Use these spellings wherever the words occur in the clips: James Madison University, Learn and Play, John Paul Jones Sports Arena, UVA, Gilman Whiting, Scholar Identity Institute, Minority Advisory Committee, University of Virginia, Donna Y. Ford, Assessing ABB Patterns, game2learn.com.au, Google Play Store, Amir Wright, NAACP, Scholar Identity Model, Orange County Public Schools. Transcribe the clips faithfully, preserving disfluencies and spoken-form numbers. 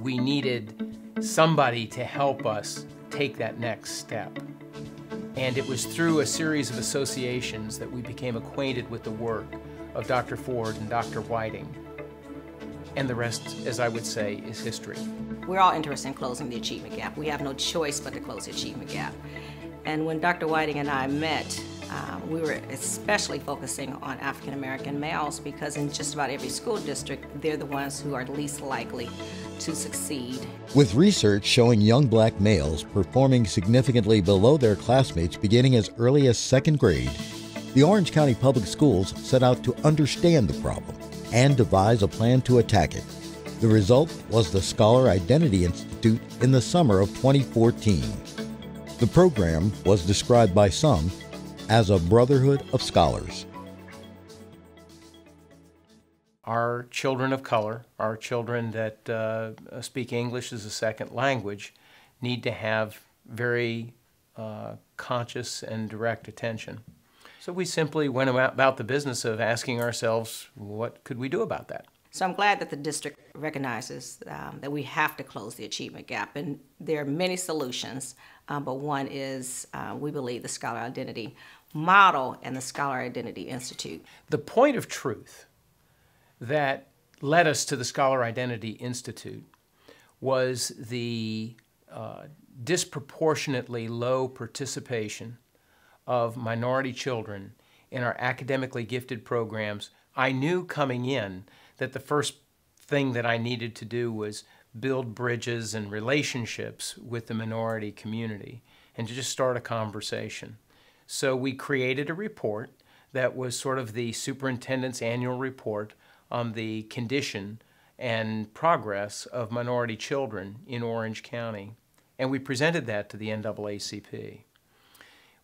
We needed somebody to help us take that next step. And it was through a series of associations that we became acquainted with the work of Doctor Ford and Doctor Whiting. And the rest, as I would say, is history. We're all interested in closing the achievement gap. We have no choice but to close the achievement gap. And when Doctor Whiting and I met, uh, we were especially focusing on African American males because in just about every school district, they're the ones who are least likely to succeed. With research showing young black males performing significantly below their classmates beginning as early as second grade, the Orange County Public Schools set out to understand the problem and devise a plan to attack it. The result was the Scholar Identity Institute in the summer of twenty fourteen. The program was described by some as a brotherhood of scholars. Our children of color, our children that uh, speak English as a second language, need to have very uh, conscious and direct attention. So we simply went about the business of asking ourselves, what could we do about that? So I'm glad that the district recognizes um, that we have to close the achievement gap. And there are many solutions, um, but one is, uh, we believe, the Scholar Identity Model and the Scholar Identity Institute. The point of truth that led us to the Scholar Identity Institute was the uh, disproportionately low participation of minority children in our academically gifted programs. I knew coming in that the first thing that I needed to do was build bridges and relationships with the minority community and to just start a conversation. So we created a report that was sort of the superintendent's annual report on the condition and progress of minority children in Orange County. And we presented that to the N double A C P.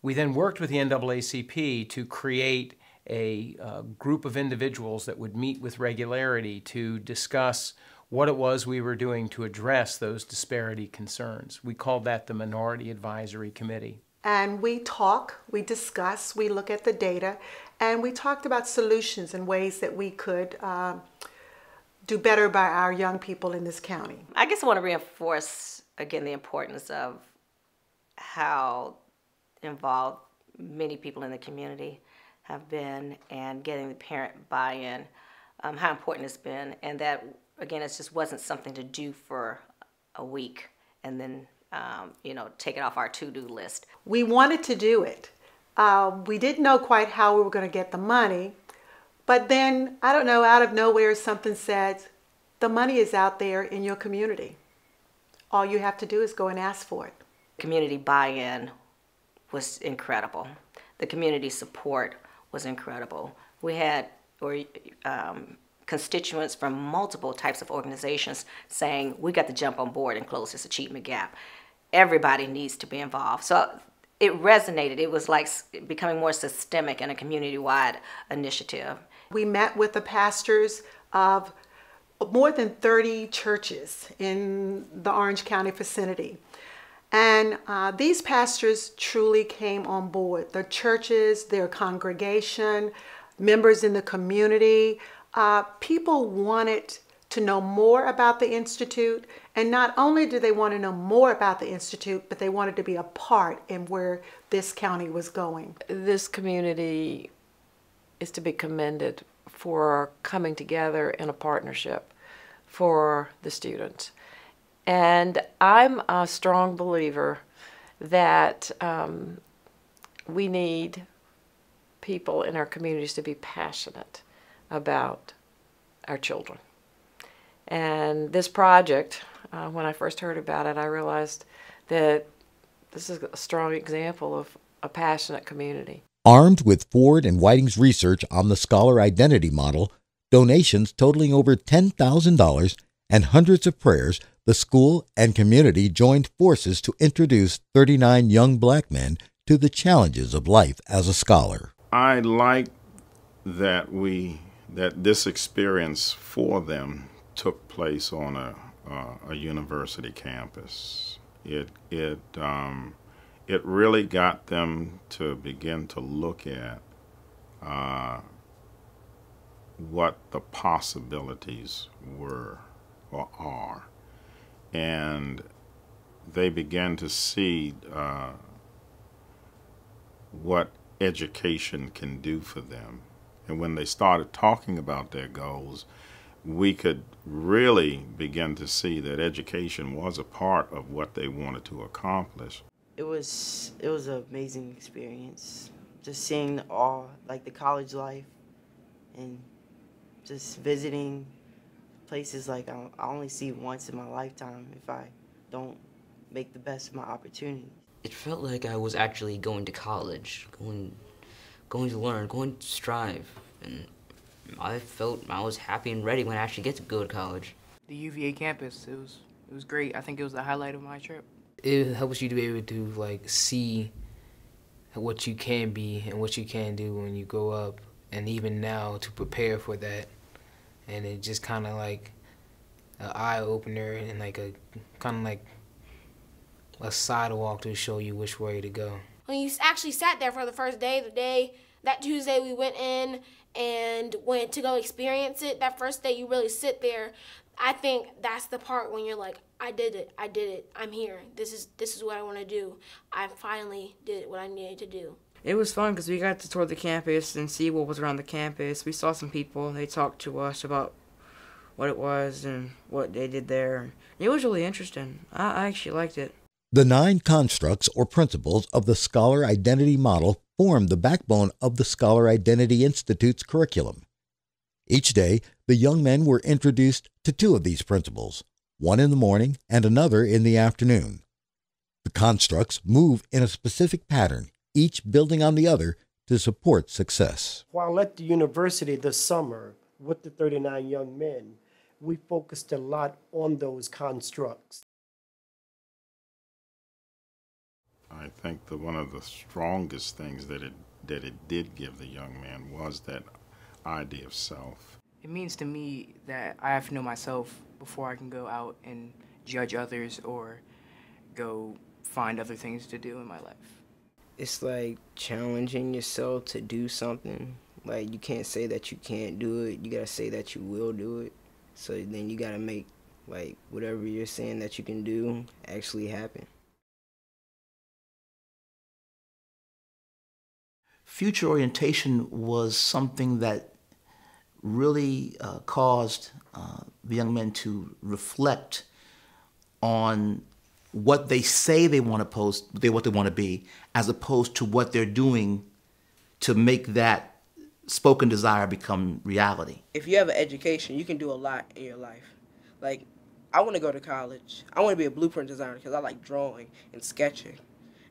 We then worked with the N double A C P to create a uh, group of individuals that would meet with regularity to discuss what it was we were doing to address those disparity concerns. We called that the Minority Advisory Committee. And we talk, we discuss, we look at the data, and we talked about solutions and ways that we could uh, do better by our young people in this county. I guess I want to reinforce again the importance of how involved many people in the community have been and getting the parent buy-in, um, how important it's been, and that again it just wasn't something to do for a week and then um, you know, take it off our to-do list. We wanted to do it. Uh, we didn't know quite how we were going to get the money, but then I don't know, out of nowhere something said, the money is out there in your community. All you have to do is go and ask for it. Community buy-in was incredible. The community support was incredible. We had or, um, constituents from multiple types of organizations saying, we got to jump on board and close this achievement gap. Everybody needs to be involved. So it resonated. It was like becoming more systemic and a community-wide initiative. We met with the pastors of more than thirty churches in the Orange County vicinity. And uh, these pastors truly came on board. The churches, their congregation, members in the community, uh, people wanted to know more about the Institute. And not only did they want to know more about the Institute, but they wanted to be a part in where this county was going. This community is to be commended for coming together in a partnership for the students. And I'm a strong believer that um, we need people in our communities to be passionate about our children. And this project, uh, when I first heard about it, I realized that this is a strong example of a passionate community. Armed with Ford and Whiting's research on the Scholar Identity Model, donations totaling over ten thousand dollars and hundreds of prayers, the school and community joined forces to introduce thirty-nine young black men to the challenges of life as a scholar. I like that we that this experience for them took place on a uh, a university campus. It it um, it really got them to begin to look at uh, what the possibilities were or are. And they began to see uh, what education can do for them. And when they started talking about their goals, we could really begin to see that education was a part of what they wanted to accomplish. It was, it was an amazing experience, just seeing all, like the college life, and just visiting places like I only see once in my lifetime if I don't make the best of my opportunity. It felt like I was actually going to college, going, going to learn, going to strive, and I felt I was happy and ready when I actually get to go to college. The U V A campus, it was, it was great. I think it was the highlight of my trip. It helps you to be able to like see what you can be and what you can do when you grow up, and even now to prepare for that. And it just kind of like an eye-opener and like a kind of like a sidewalk to show you which way to go. When you actually sat there for the first day, the day, that Tuesday we went in and went to go experience it, that first day you really sit there, I think that's the part when you're like, I did it, I did it, I'm here, this is, this is what I want to do, I finally did what I needed to do. It was fun because we got to tour the campus and see what was around the campus. We saw some people. They talked to us about what it was and what they did there. It was really interesting. I actually liked it. The nine constructs or principles of the Scholar Identity Model form the backbone of the Scholar Identity Institute's curriculum. Each day, the young men were introduced to two of these principles, one in the morning and another in the afternoon. The constructs move in a specific pattern, each building on the other to support success. While at the university this summer with the thirty-nine young men, we focused a lot on those constructs. I think that one of the strongest things that it, that it did give the young man was that idea of self. It means to me that I have to know myself before I can go out and judge others or go find other things to do in my life. It's like challenging yourself to do something. Like, you can't say that you can't do it. You gotta say that you will do it. So then you gotta make, like, whatever you're saying that you can do actually happen. Future orientation was something that really uh, caused uh, the young men to reflect on what they say they want to post, they what they want to be, as opposed to what they're doing to make that spoken desire become reality. If you have an education, you can do a lot in your life. Like, I want to go to college. I want to be a blueprint designer because I like drawing and sketching.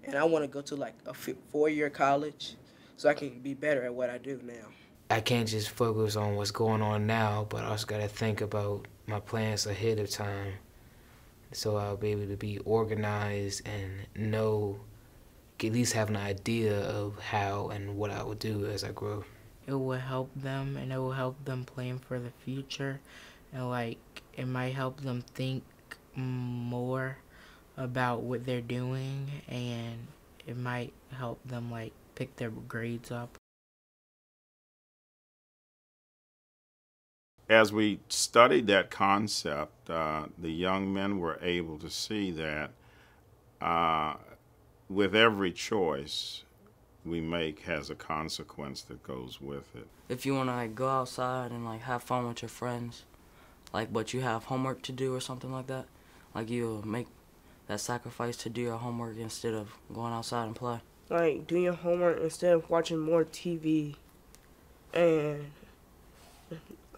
And I want to go to like a four-year college so I can be better at what I do now. I can't just focus on what's going on now, but I also got to think about my plans ahead of time. So I'll be able to be organized and know, at least have an idea of how and what I will do as I grow. It will help them, and it will help them plan for the future. And like, it might help them think more about what they're doing, and it might help them like pick their grades up. As we studied that concept, uh, the young men were able to see that uh, with every choice we make has a consequence that goes with it. If you want to like, go outside and like have fun with your friends, like but you have homework to do or something like that, like you'll make that sacrifice to do your homework instead of going outside and play. Like doing your homework instead of watching more T V, and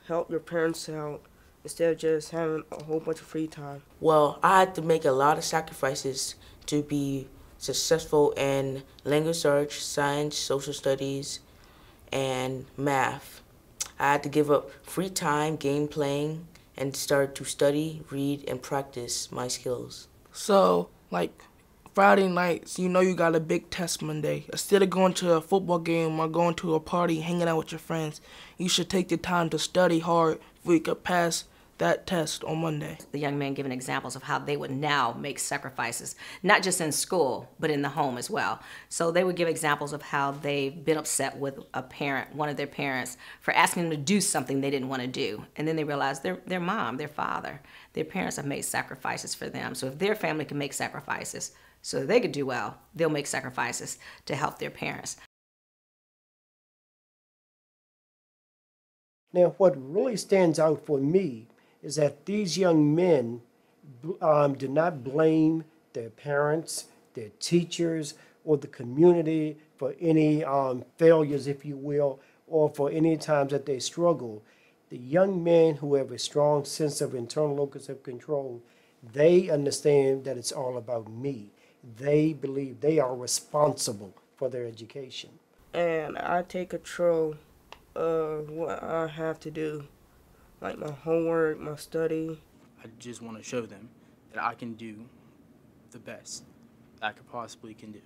help your parents out instead of just having a whole bunch of free time. Well, I had to make a lot of sacrifices to be successful in language arts, science, social studies, and math. I had to give up free time, game playing, and start to study, read, and practice my skills. So, like, Friday nights, you know you got a big test Monday. Instead of going to a football game or going to a party, hanging out with your friends, you should take the time to study hard so you could pass that test on Monday. The young men giving examples of how they would now make sacrifices, not just in school, but in the home as well. So they would give examples of how they've been upset with a parent, one of their parents, for asking them to do something they didn't want to do. And then they realized their, their mom, their father, their parents have made sacrifices for them. So if their family can make sacrifices so they could do well, they'll make sacrifices to help their parents. Now, what really stands out for me is that these young men um, did not blame their parents, their teachers, or the community for any um, failures, if you will, or for any times that they struggle. The young men who have a strong sense of internal locus of control, they understand that it's all about me. They believe they are responsible for their education. And I take control of what I have to do, like my homework, my study. I just want to show them that I can do the best that I could possibly can do.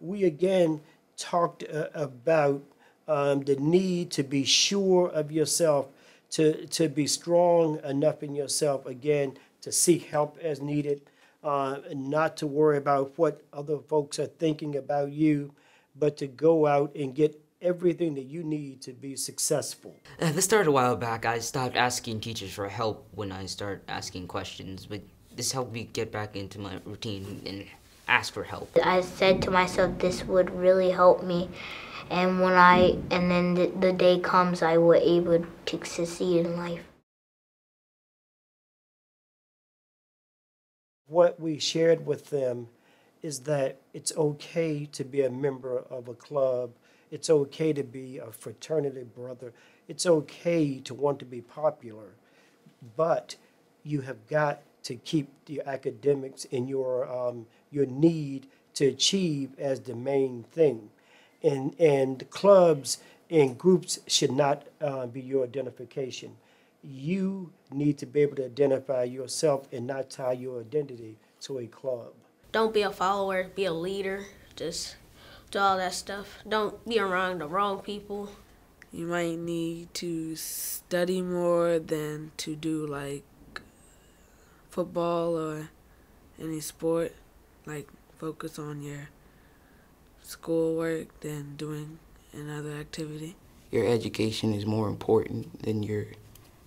We again talked uh, about um, the need to be sure of yourself, to, to be strong enough in yourself, again, to seek help as needed, uh, not to worry about what other folks are thinking about you, but to go out and get everything that you need to be successful. Uh, this started a while back. I stopped asking teachers for help when I started asking questions, but this helped me get back into my routine and ask for help. I said to myself, this would really help me, and when I and then the, the day comes, I was able to succeed in life. What we shared with them is that it's okay to be a member of a club. It's okay to be a fraternity brother. It's okay to want to be popular, but you have got to keep the academics and your, um, your need to achieve as the main thing. And, and clubs and groups should not uh, be your identification. You need to be able to identify yourself and not tie your identity to a club. Don't be a follower, be a leader. Just do all that stuff. Don't be around the wrong people. You might need to study more than to do like football or any sport, like focus on your schoolwork than doing another activity. Your education is more important than your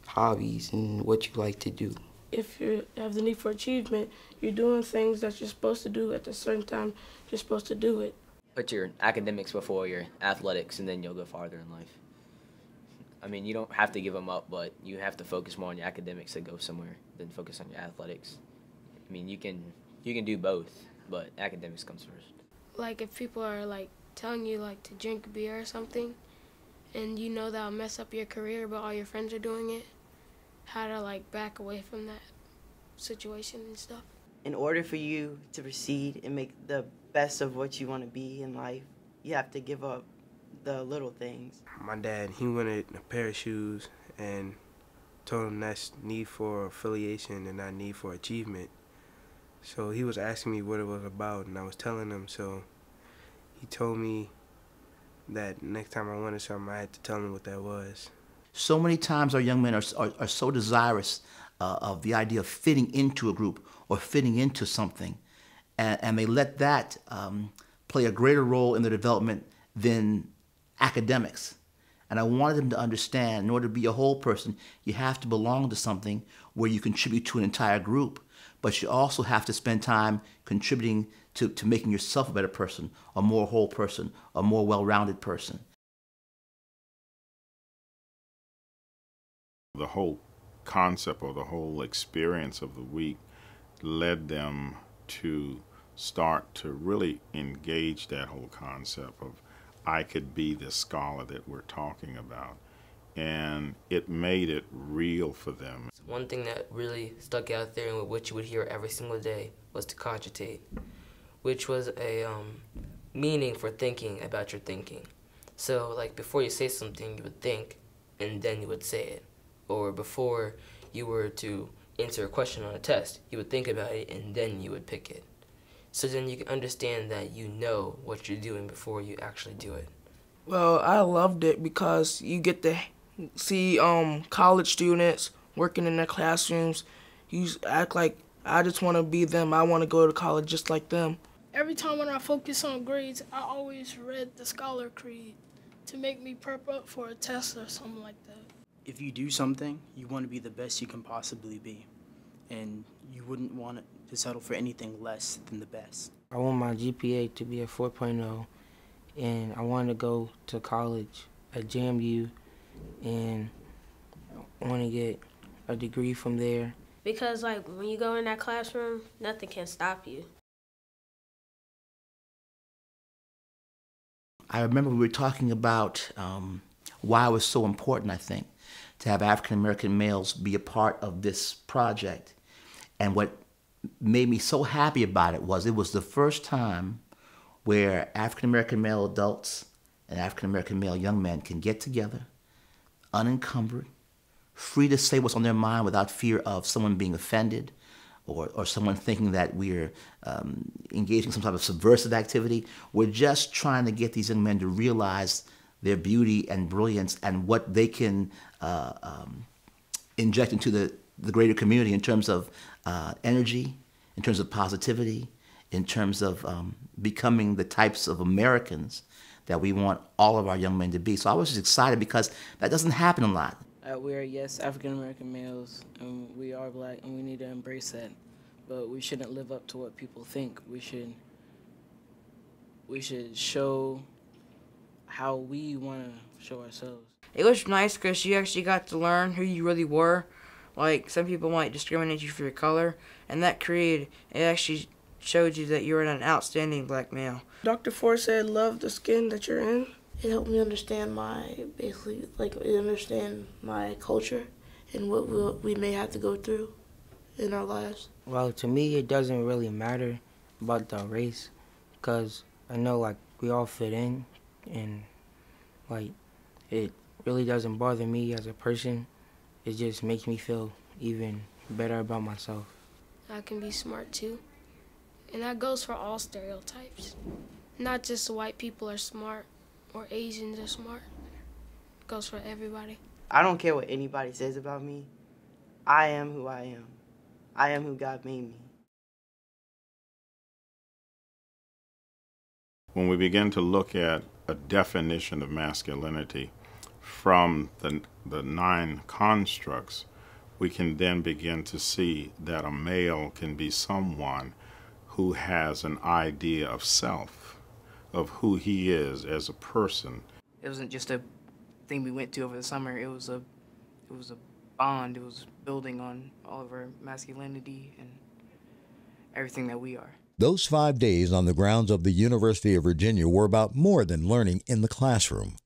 hobbies and what you like to do. If you have the need for achievement, you're doing things that you're supposed to do at a certain time, you're supposed to do it. Put your academics before your athletics and then you'll go farther in life. I mean, you don't have to give them up, but you have to focus more on your academics to go somewhere than focus on your athletics. I mean, you can you can do both, but academics comes first. Like if people are like telling you like to drink beer or something, and you know that'll mess up your career, but all your friends are doing it, how to like back away from that situation and stuff. In order for you to proceed and make the best of what you want to be in life, you have to give up the little things. My dad, he wanted a pair of shoes and told him that's need for affiliation and not need for achievement. So he was asking me what it was about and I was telling him, so he told me that next time I wanted something I had to tell him what that was. So many times our young men are, are, are so desirous uh, of the idea of fitting into a group or fitting into something, and, and they let that um, play a greater role in their development than academics. And I wanted them to understand, in order to be a whole person, you have to belong to something where you contribute to an entire group, but you also have to spend time contributing to, to making yourself a better person, a more whole person, a more well-rounded person. The whole concept or the whole experience of the week led them to start to really engage that whole concept of I could be this scholar that we're talking about, and it made it real for them. One thing that really stuck out there and which you would hear every single day was to cogitate, which was a um, meaning for thinking about your thinking. So like before you say something, you would think and then you would say it. Or before you were to answer a question on a test, you would think about it and then you would pick it. So then you can understand that you know what you're doing before you actually do it. Well, I loved it because you get to see um, college students working in their classrooms. You act like, I just want to be them. I want to go to college just like them. Every time when I focus on grades, I always read the Scholar Creed to make me prep up for a test or something like that. If you do something, you want to be the best you can possibly be, and you wouldn't want to settle for anything less than the best. I want my G P A to be a four point oh, and I want to go to college at J M U, and I want to get a degree from there. Because, like, when you go in that classroom, nothing can stop you. I remember we were talking about um, why it was so important, I think, to have African-American males be a part of this project. And what made me so happy about it was it was the first time where African-American male adults and African-American male young men can get together, unencumbered, free to say what's on their mind without fear of someone being offended or, or someone thinking that we're um, engaging in some type of subversive activity. We're just trying to get these young men to realize their beauty and brilliance and what they can uh, um, inject into the, the greater community in terms of uh, energy, in terms of positivity, in terms of um, becoming the types of Americans that we want all of our young men to be. So I was just excited because that doesn't happen a lot. Uh, we are, yes, African-American males, and we are black, and we need to embrace that. But we shouldn't live up to what people think. We should, we should show how we want to show ourselves. It was nice because you actually got to learn who you really were. Like, some people might discriminate you for your color, and that created, it actually showed you that you were an outstanding black male. Doctor Ford said, love the skin that you're in. It helped me understand my, basically, like, understand my culture and what we'll, we may have to go through in our lives. Well, to me, it doesn't really matter about the race because I know, like, we all fit in and, like, it really doesn't bother me as a person. It just makes me feel even better about myself. I can be smart, too, and that goes for all stereotypes. Not just white people are smart. Or Asians are smart. It goes for everybody. I don't care what anybody says about me. I am who I am. I am who God made me. When we begin to look at a definition of masculinity from the, the nine constructs, we can then begin to see that a male can be someone who has an idea of self, of who he is as a person. It wasn't just a thing we went to over the summer. It was a, it was a bond. It was building on all of our masculinity and everything that we are. Those five days on the grounds of the University of Virginia were about more than learning in the classroom.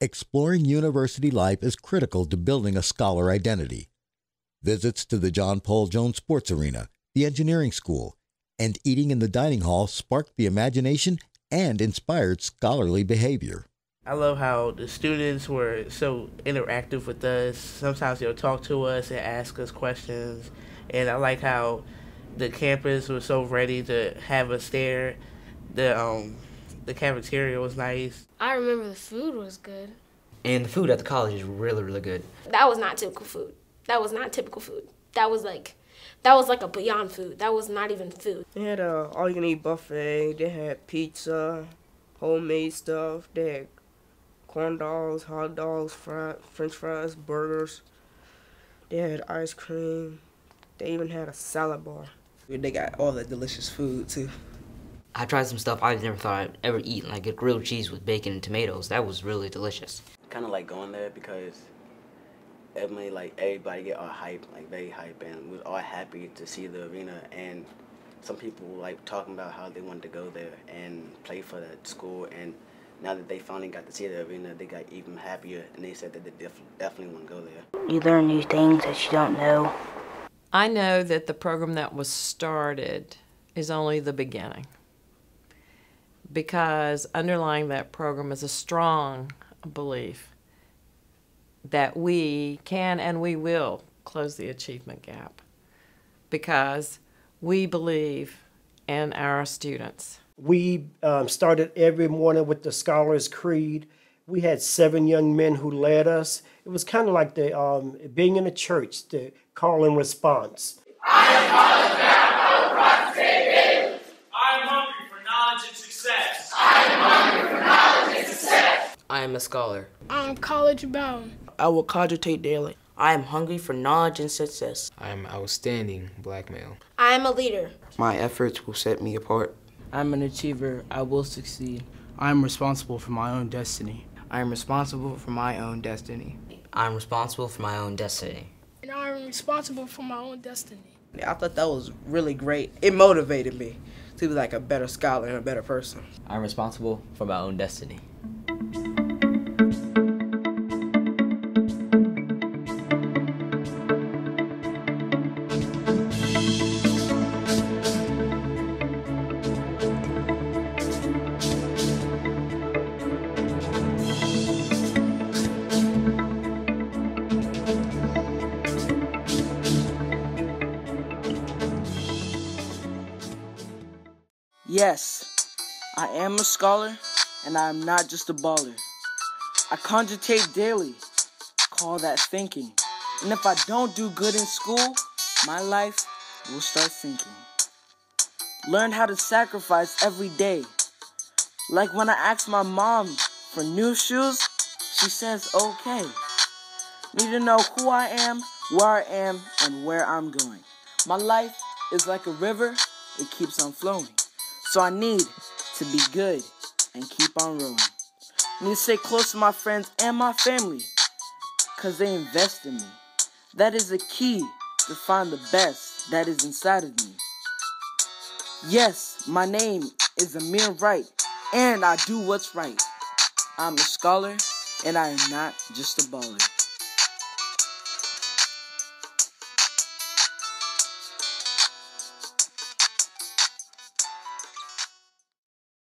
Exploring university life is critical to building a scholar identity. Visits to the John Paul Jones Sports Arena, the engineering school, and eating in the dining hall sparked the imagination and inspired scholarly behavior. I love how the students were so interactive with us. Sometimes they'll talk to us and ask us questions. And I like how the campus was so ready to have us there. The, um, the cafeteria was nice. I remember the food was good. And the food at the college is really, really good. That was not typical food. That was not typical food. That was like That was like a beyond food. That was not even food. They had a all-you-can-eat buffet. They had pizza, homemade stuff. They had corn dogs, hot dogs, fry, french fries, burgers. They had ice cream. They even had a salad bar. They got all that delicious food, too. I tried some stuff I never thought I'd ever eat, like a grilled cheese with bacon and tomatoes. That was really delicious. Kind of like going there because it made like everybody get all hype, like very hype, and we was all happy to see the arena. And some people were like talking about how they wanted to go there and play for that school. And now that they finally got to see the arena, they got even happier, and they said that they def definitely want to go there. You learn new things that you don't know. I know that the program that was started is only the beginning, because underlying that program is a strong belief that we can and we will close the achievement gap because we believe in our students. We um, started every morning with the Scholar's Creed. We had seven young men who led us. It was kind of like the um, being in a church, the call and response. I am College Bound, Pro-Rock T V. I am hungry for knowledge and success. I am hungry for knowledge and success. I am a scholar. I am college bound. I will cogitate daily. I am hungry for knowledge and success. I am outstanding black male. I am a leader. My efforts will set me apart. I am an achiever. I will succeed. I am responsible for my own destiny. I am responsible for my own destiny. I am responsible for my own destiny. And I am responsible for my own destiny. I thought that was really great. It motivated me to be like a better scholar and a better person. I'm responsible for my own destiny. Yes, I am a scholar, and I am not just a baller. I cogitate daily, call that thinking. And if I don't do good in school, my life will start sinking. Learn how to sacrifice every day. Like when I ask my mom for new shoes, she says okay. Need to know who I am, where I am, and where I'm going. My life is like a river, it keeps on flowing. So I need to be good and keep on rolling. I need to stay close to my friends and my family because they invest in me. That is the key to find the best that is inside of me. Yes, my name is Amir Wright, and I do what's right. I'm a scholar, and I am not just a baller.